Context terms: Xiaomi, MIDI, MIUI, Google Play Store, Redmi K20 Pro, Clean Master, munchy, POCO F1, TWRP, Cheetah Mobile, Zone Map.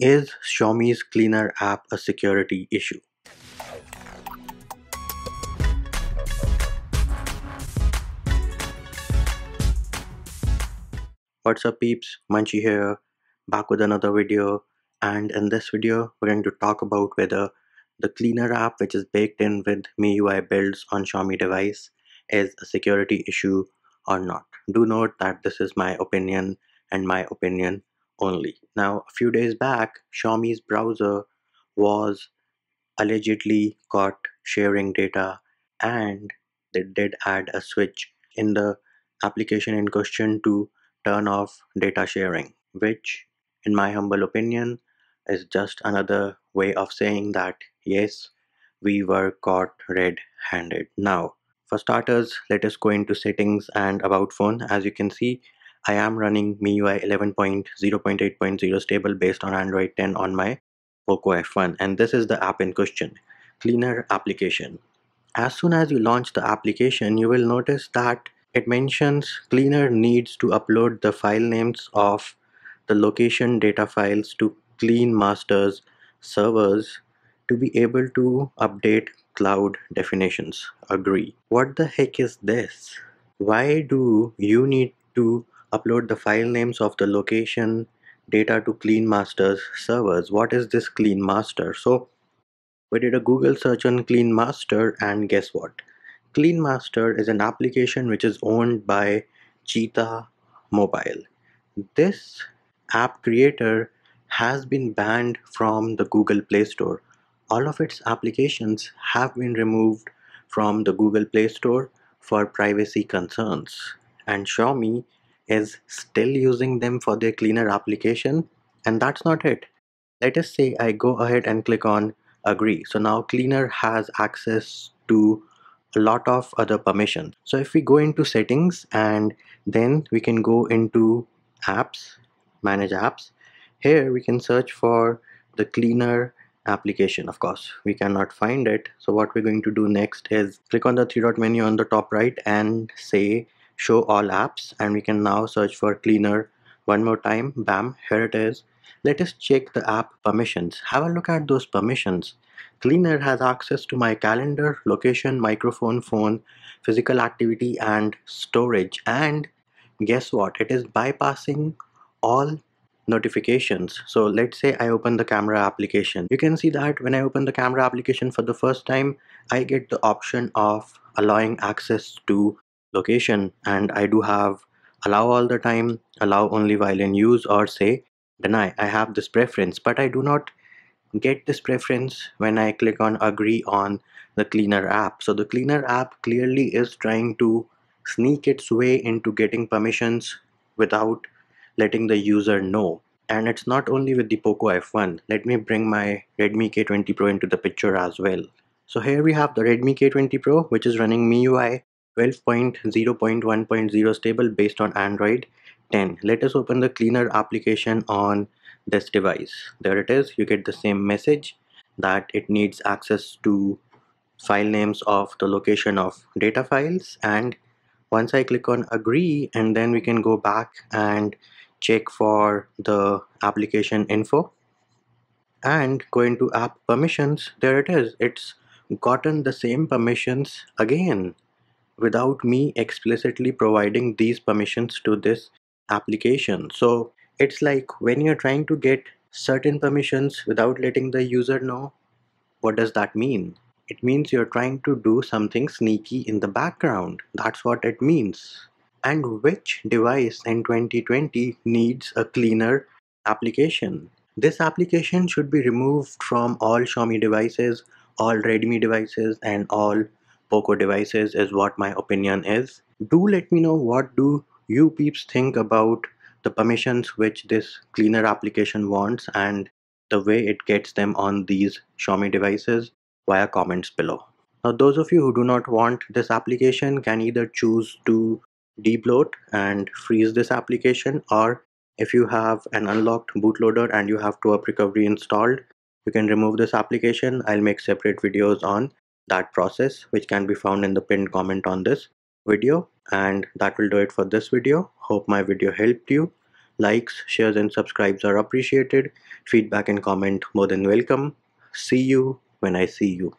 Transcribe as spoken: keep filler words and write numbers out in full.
Is Xiaomi's Cleaner app a security issue? What's up peeps, Munchie here, back with another video, and in this video we're going to talk about whether the Cleaner app, which is baked in with M I U I builds on Xiaomi device, is a security issue or not. Do note that this is my opinion and my opinion only. Now, a few days back, Xiaomi's browser was allegedly caught sharing data, and they did add a switch in the application in question to turn off data sharing, which in my humble opinion is just another way of saying that yes, we were caught red-handed. Now, for starters, let us go into settings and about phone. As you can see, I am running M I U I eleven point zero point eight point zero stable based on Android ten on my POCO F one, and this is the app in question, Cleaner application. As soon as you launch the application, you will notice that it mentions Cleaner needs to upload the file names of the location data files to Clean Master's servers to be able to update cloud definitions. Agree. What the heck is this? Why do you need to upload the file names of the location data to Clean Master's servers? What is this Clean Master? So we did a Google search on Clean Master, and guess what? Clean Master is an application which is owned by Cheetah Mobile. This app creator has been banned from the Google Play Store. All of its applications have been removed from the Google Play Store for privacy concerns, and Xiaomi is still using them for their Cleaner application, and that's not it. Let us say I go ahead and click on agree. So now Cleaner has access to a lot of other permissions. So if we go into settings, and then we can go into apps, manage apps. Here we can search for the Cleaner application. Of course, we cannot find it. So what we're going to do next is click on the three dot menu on the top right and say show all apps, and we can now search for Cleaner one more time. Bam, here it is. Let us check the app permissions. Have a look at those permissions. Cleaner has access to my calendar, location, microphone, phone, physical activity, and storage. And guess what? It is bypassing all notifications. So let's say I open the camera application. You can see that when I open the camera application for the first time, I get the option of allowing access to location, and I do have allow all the time, allow only while in use, or say deny. I have this preference, but I do not get this preference when I click on agree on the Cleaner app. So the Cleaner app clearly is trying to sneak its way into getting permissions without letting the user know. And it's not only with the POCO F one. Let me bring my Redmi K twenty Pro into the picture as well. So here we have the Redmi K twenty Pro, which is running M I U I twelve point zero point one point zero stable based on Android ten. Let us open the Cleaner application on this device. There it is. You get the same message that it needs access to file names of the location of data files. And once I click on agree, and then we can go back and check for the application info and go into app permissions. There it is. It's gotten the same permissions again without me explicitly providing these permissions to this application. So it's like when you're trying to get certain permissions without letting the user know, what does that mean? It means you're trying to do something sneaky in the background. That's what it means. And which device in twenty twenty needs a Cleaner application? This application should be removed from all Xiaomi devices, all Redmi devices, and all POCO devices is what my opinion is. Do let me know, what do you peeps think about the permissions which this Cleaner application wants and the way it gets them on these Xiaomi devices via comments below. Now those of you who do not want this application can either choose to debloat and freeze this application, or if you have an unlocked bootloader and you have T W R P recovery installed, you can remove this application. I'll make separate videos on that process, which can be found in the pinned comment on this video. And that will do it for this video. Hope my video helped you. Likes, shares and subscribes are appreciated. Feedback and comment more than welcome. See you when I see you.